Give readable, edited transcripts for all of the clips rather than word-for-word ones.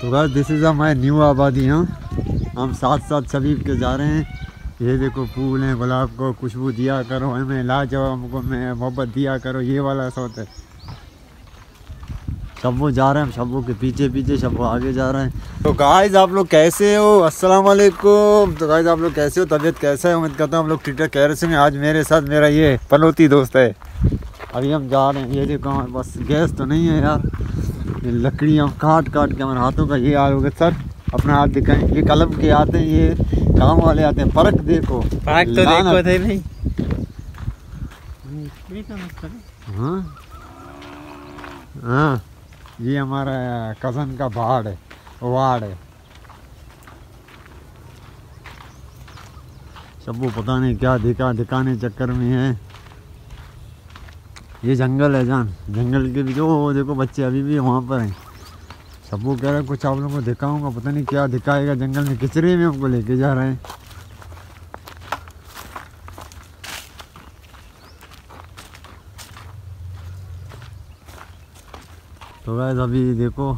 तो guys this is my new आबादी। हम साथ साथ सभी के जा रहे हैं। ये देखो फूल हैं, गुलाब को खुशबू दिया करो, हमें लाजवाब को मैं मोहब्बत दिया करो, ये वाला सोच है। शब्बो जा रहे हैं, शब्बो के पीछे पीछे शब्बो आगे जा रहे हैं। तो गाइस आप लोग कैसे हो, अस्सलाम वालेकुम। तो गाइस आप लोग कैसे हो, तबीयत कैसा है, उम्मीद करता हूँ हम लोग ट्विटर कैर से में। आज मेरे साथ मेरा ये पनौती दोस्त है। अभी हम जा रहे हैं, ये देखो हमारे पास गैस तो नहीं है यार, लकड़ियाँ काट काट के हमारे हाथों का ये हाल हो गया। सर अपना हाथ दिखाएं, ये कलम के आते हैं, ये काम वाले आते हैं। परख देखो, परख तो देखो थे भाई। हाँ हाँ, ये हमारा कजन का भाड़ है, वाड़ है। सबको पता नहीं क्या दिखा दिखाने चक्कर में है। ये जंगल है जान, जंगल के भी जो देखो बच्चे अभी भी वहाँ पर हैं। सब वो कह रहे कुछ आप लोगों को दिखाऊंगा, पता नहीं क्या दिखाएगा। जंगल में किचरे में हमको लेके जा रहे हैं। तो गाइस अभी देखो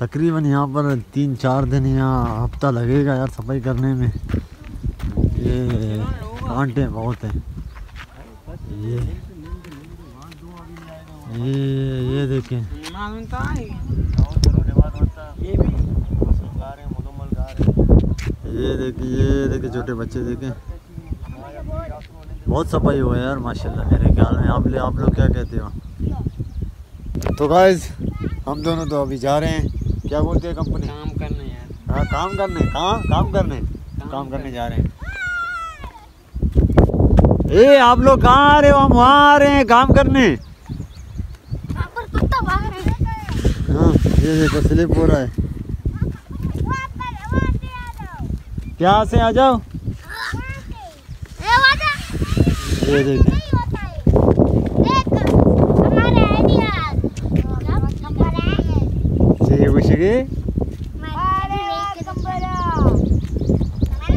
तकरीबन यहाँ पर 3-4 दिन या हफ्ता लगेगा यार सफाई करने में। ये आंटे बहुत हैं। ये देखें, ये देखें छोटे बच्चे देखें। बहुत सफाई हुआ है यार माशाल्लाह मेरे ख्याल में। आप लोग क्या कहते हो। तो गाइस हम दोनों तो अभी जा रहे हैं, क्या बोलते हैं कंपनी, काम करने यार। हाँ काम करने जा रहे हैं। ए आप लोग कहाँ आ रहे हो, हम वहाँ आ रहे हैं काम करने। हाँ ये देखो स्लिप हो रहा है। क्या से आ जाओ, ये देखो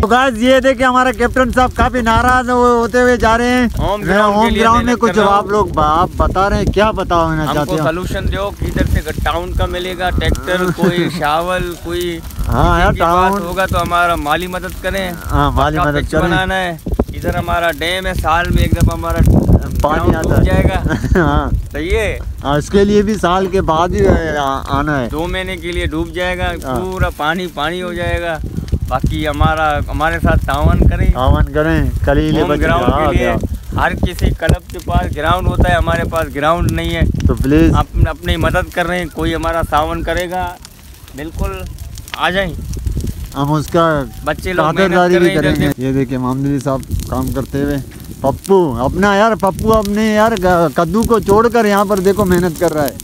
गाइस। ये देखे हमारा कैप्टन साहब काफी नाराज होते हुए जा रहे हैं होम ग्राउंड में। कुछ आप लोग आप बता रहे हैं, क्या बताना चाहते हो, सोल्यूशन दो। किधर से टाउन का मिलेगा ट्रैक्टर, कोई शावल, कोई यार टाउन होगा तो हमारा माली मदद करें। हाँ माली मदद करें, बनाना है। इधर हमारा डैम है, साल में एक दफा हमारा पानी आता जाएगा। हाँ सही है, इसके लिए भी साल के बाद ही आना है। 2 महीने के लिए डूब जाएगा, पूरा पानी पानी हो जाएगा। बाकी हमारे साथ तावन करें कलीले ग्राउंड के लिए। हर किसी क्लब के पास ग्राउंड होता है, हमारे पास ग्राउंड नहीं है, तो प्लीज आप अपनी मदद कर रहे हैं। कोई हमारा सावन करेगा, बिल्कुल आ जाएं, हम उसका बच्चे लोग भी करेंगे। ये देखिए मामदी साहब काम करते हुए। पप्पू अपना यार, पप्पू अपने यार कद्दू को छोड़कर यहाँ पर देखो मेहनत कर रहा है।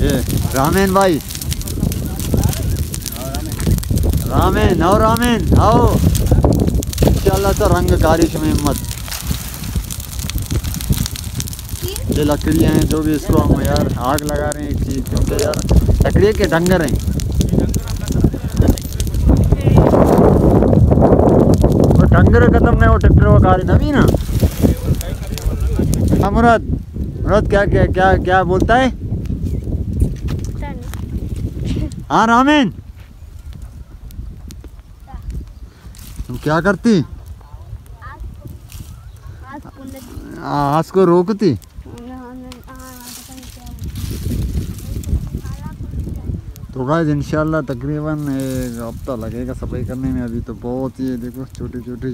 ये रामेन भाई, रामेन आओ इंशाल्लाह तो रंग कारिश में हिम्मत। ये लकड़ियाँ हैं जो भी, इसको हम यार आग लगा रहे हैं एक चीज, क्योंकि यार लकड़ी के डंगर हैं। वो डंगर खत्म है, वो ट्रैक्टर वो कार नवी ना। मुराद क्या बोलता है। हाँ रामेन तुम क्या करती, आस को रोकती। तो गाइस इंशाल्लाह तकरीबन एक हफ्ता लगेगा सफाई करने में। अभी तो बहुत ये देखो छोटे छोटे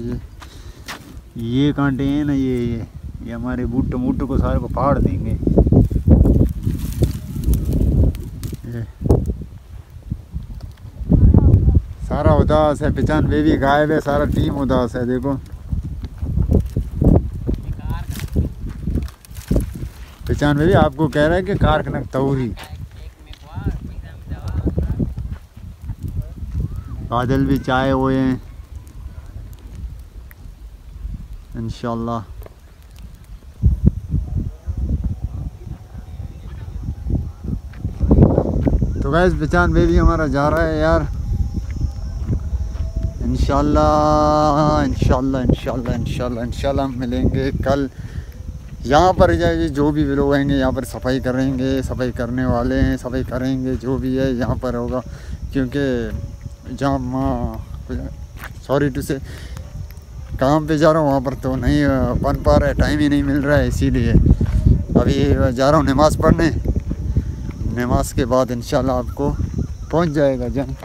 ये कांटे हैं ना, ये हमारे बूट को सारे को फाड़ देंगे। सारा उदास है, 95 गायब है, सारा टीम उदास है। देखो 95 आपको कह रहा है कि कार कनक तौरी। बादल भी छाए हुए हैं इंशाल्लाह। तो गाइस 95 हमारा जा रहा है यार इंशाल्लाह। हम मिलेंगे कल यहाँ पर जो भी लोग आएंगे यहाँ पर सफाई करेंगे, सफाई करने वाले हैं, सफाई करेंगे जो भी है यहाँ पर होगा, क्योंकि जहाँ सॉरी टू से काम पे जा रहा हूँ वहाँ पर तो नहीं बन पा रहा है, टाइम ही नहीं मिल रहा है, इसीलिए अभी जा रहा हूँ नमाज़ पढ़ने। नमाज के बाद इंशाल्लाह आपको पहुँच जाएगा जन।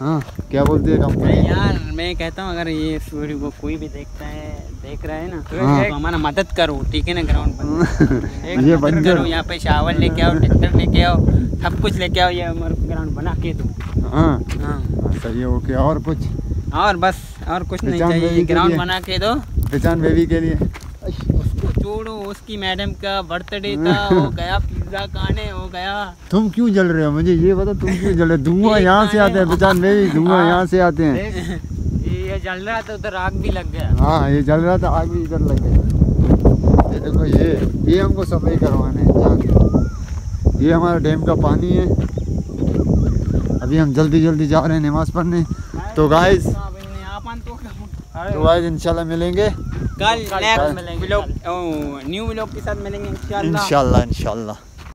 हाँ क्या बोलते हैं कंपनी यार, मैं कहता हूँ अगर ये वीडियो को कोई भी देखता है, देख रहा है ना तो हाँ। हमारा मदद करो, ठीक है ना, ग्राउंड पर ये बन करो, यहाँ पे शावर लेके आओ, ट्रैक्टर लेके आओ, सब कुछ लेके आओ, ये हमारा ग्राउंड बना के दो। हाँ हाँ सही है, ओके। और कुछ? और बस और कुछ नहीं चाहिए, ग्राउंड बना के दो। पहचान बेबी के लिए उसको छोड़ो, उसकी मैडम का बर्थडे था, हो गया पिज्जा खाने, हो गया। तुम क्यों जल रहे हो मुझे ये बता, तुम क्यों जल रहे? धुआं यहाँ से आता है पहचान बेबी, धुआं यहाँ से आते हैं। ये जल रहा था उधर, आग भी लग गया। हाँ ये जल रहा था, आग भी इधर लग गया। ये देखो ये हमको सफाई करवाना है, ये हमारा डैम का पानी है। अभी हम जल्दी जल्दी जा रहे हैं नमाज पढ़ने। तो गाइस इंशाल्लाह मिलेंगे कल, नेक्स्ट व्लॉग, न्यू व्लॉग के साथ मिलेंगे इंशाल्लाह।